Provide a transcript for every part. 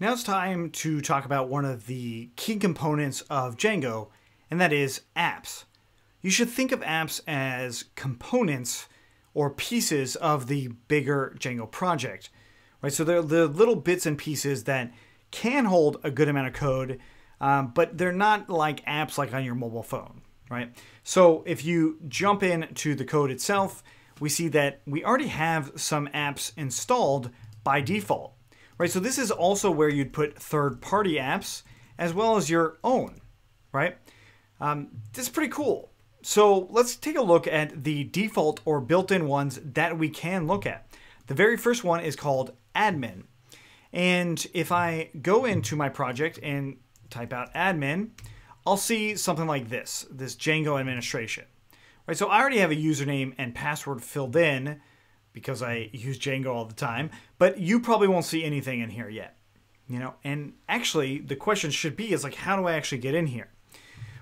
Now it's time to talk about one of the key components of Django, and that is apps. You should think of apps as components or pieces of the bigger Django project, right? So they're the little bits and pieces that can hold a good amount of code, but they're not like apps like on your mobile phone, right? So if you jump into the code itself, we see that we already have some apps installed by default, right? So this is also where you'd put third-party apps as well as your own, right? This is pretty cool. So let's take a look at the default or built-in ones that we can look at. The very first one is called admin. And if I go into my project and type out admin, I'll see something like this Django administration. Right, so I already have a username and password filled in because I use Django all the time, but you probably won't see anything in here yet. You know, and actually the question should be is like, how do I actually get in here?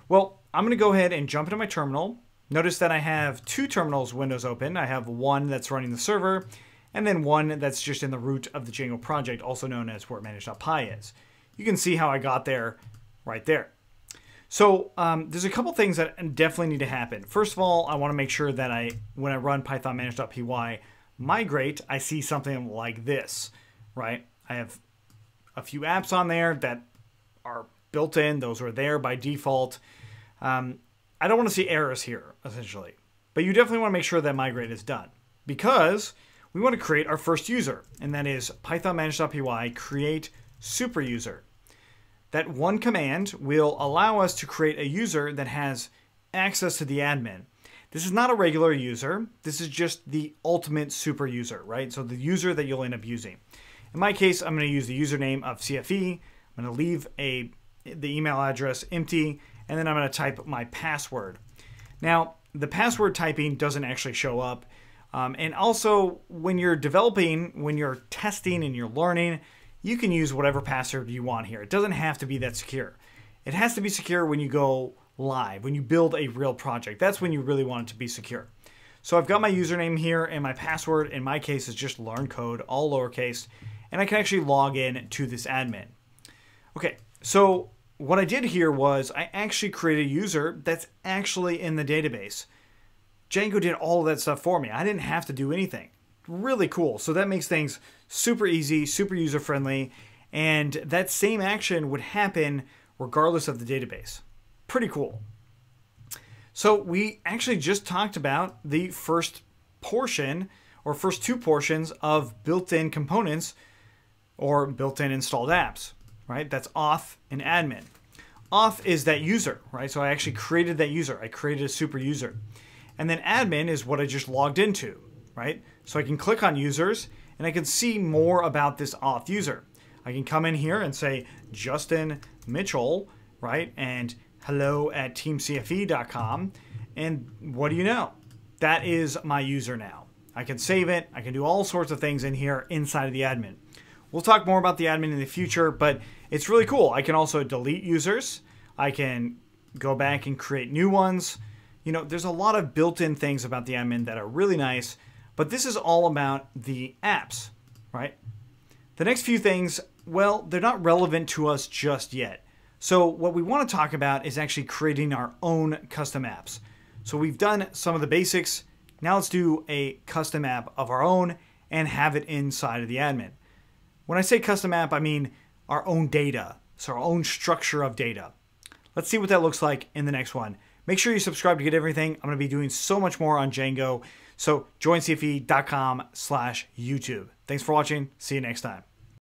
Well, I'm going to go ahead and jump into my terminal. Notice that I have two terminals windows open. I have one that's running the server and then one that's just in the root of the Django project, also known as where manage.py is. You can see how I got there right there. So there's a couple things that definitely need to happen. First of all, I want to make sure that when I run python manage.py migrate, I see something like this, right? I have a few apps on there that are built in. Those are there by default. I don't want to see errors here, essentially. But you definitely want to make sure that migrate is done because we want to create our first user, and that is python manage.py create super user. That one command will allow us to create a user that has access to the admin. This is not a regular user. This is just the ultimate super user, right? So the user that you'll end up using. In my case, I'm going to use the username of CFE. I'm going to leave the email address empty, and then I'm going to type my password. Now, the password typing doesn't actually show up. And also, when you're developing, when you're testing and you're learning, you can use whatever password you want here. It doesn't have to be that secure. It has to be secure when you go live, when you build a real project. That's when you really want it to be secure. So I've got my username here and my password, in my case, is just learn code, all lowercase, and I can actually log in to this admin. Okay, so what I did here was I actually created a user that's actually in the database. Django did all of that stuff for me. I didn't have to do anything. Really cool. So that makes things super easy, super user-friendly, and that same action would happen regardless of the database. Pretty cool. So we actually just talked about the first portion or first two portions of built-in components or built-in installed apps, right? That's auth and admin. Auth is that user, right? So I actually created that user. I created a super user. And then admin is what I just logged into, right? So I can click on users and I can see more about this auth user. I can come in here and say, Justin Mitchell, right? And hello at teamcfe.com. And what do you know? That is my user now. I can save it. I can do all sorts of things in here inside of the admin. We'll talk more about the admin in the future, but it's really cool. I can also delete users. I can go back and create new ones. You know, there's a lot of built-in things about the admin that are really nice. But this is all about the apps, right? The next few things, well, they're not relevant to us just yet. So what we want to talk about is actually creating our own custom apps. So we've done some of the basics. Now let's do a custom app of our own and have it inside of the admin. When I say custom app, I mean our own data. So our own structure of data. Let's see what that looks like in the next one. Make sure you subscribe to get everything. I'm going to be doing so much more on Django. So joincfe.com/YouTube. Thanks for watching. See you next time.